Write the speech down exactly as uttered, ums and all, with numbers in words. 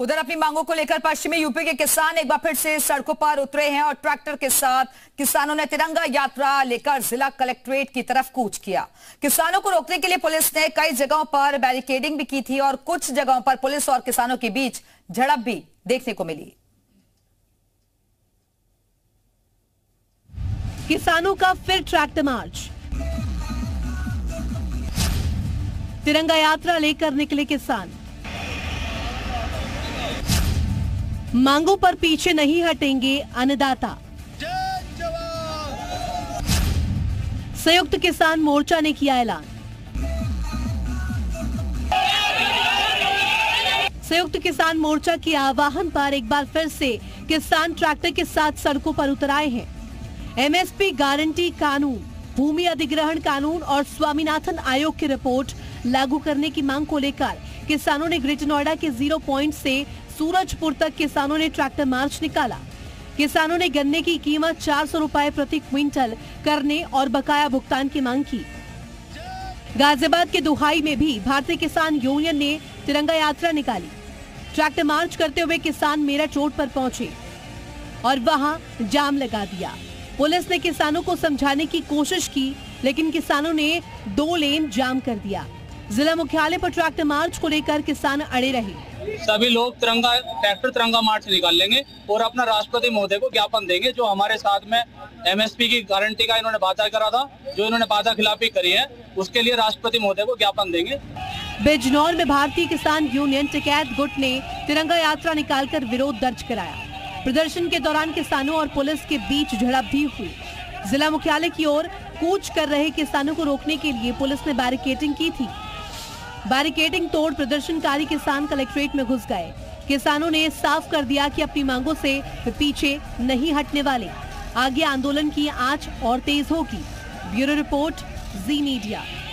उधर अपनी मांगों को लेकर पश्चिमी यूपी के किसान एक बार फिर से सड़कों पर उतरे हैं और ट्रैक्टर के साथ किसानों ने तिरंगा यात्रा लेकर जिला कलेक्ट्रेट की तरफ कूच किया। किसानों को रोकने के लिए पुलिस ने कई जगहों पर बैरिकेडिंग भी की थी और कुछ जगहों पर पुलिस और किसानों के बीच झड़प भी देखने को मिली। किसानों का फिर ट्रैक्टर मार्च, तिरंगा यात्रा लेकर निकले किसान, मांगों पर पीछे नहीं हटेंगे अन्नदाता। संयुक्त किसान मोर्चा ने किया ऐलान। संयुक्त किसान मोर्चा के आह्वान पर एक बार फिर से किसान ट्रैक्टर के साथ सड़कों पर उतर आए हैं। एमएसपी गारंटी कानून, भूमि अधिग्रहण कानून और स्वामीनाथन आयोग की रिपोर्ट लागू करने की मांग को लेकर किसानों ने ग्रेटर नोएडा के जीरो पॉइंट से सूरजपुर तक किसानों ने ट्रैक्टर मार्च निकाला। किसानों ने गन्ने की कीमत चार सौ रुपए प्रति क्विंटल करने और बकाया भुगतान की मांग की। गाजियाबाद के दुहाई में भी भारतीय किसान यूनियन ने तिरंगा यात्रा निकाली। ट्रैक्टर मार्च करते हुए किसान मेरठ रोड पर पहुंचे और वहां जाम लगा दिया। पुलिस ने किसानों को समझाने की कोशिश की, लेकिन किसानों ने दो लेन जाम कर दिया। जिला मुख्यालय पर ट्रैक्टर मार्च को लेकर किसान अड़े रहे। सभी लोग तिरंगा ट्रैक्टर तिरंगा मार्च निकाल लेंगे और अपना राष्ट्रपति महोदय को ज्ञापन देंगे, जो हमारे साथ में एमएसपी की गारंटी का इन्होंने वादा करा था, जो इन्होंने वादा खिलाफी करी है, उसके लिए राष्ट्रपति महोदय को ज्ञापन देंगे। बिजनौर में भारतीय किसान यूनियन टिकैत गुट ने तिरंगा यात्रा निकाल कर विरोध दर्ज कराया। प्रदर्शन के दौरान किसानों और पुलिस के बीच झड़प भी हुई। जिला मुख्यालय की ओर कूच कर रहे किसानों को रोकने के लिए पुलिस ने बैरिकेडिंग की थी। बैरिकेडिंग तोड़ प्रदर्शनकारी किसान कलेक्ट्रेट में घुस गए। किसानों ने साफ कर दिया कि अपनी मांगों से पीछे नहीं हटने वाले। आगे आंदोलन की आंच और तेज होगी। Bureau report, Zee media.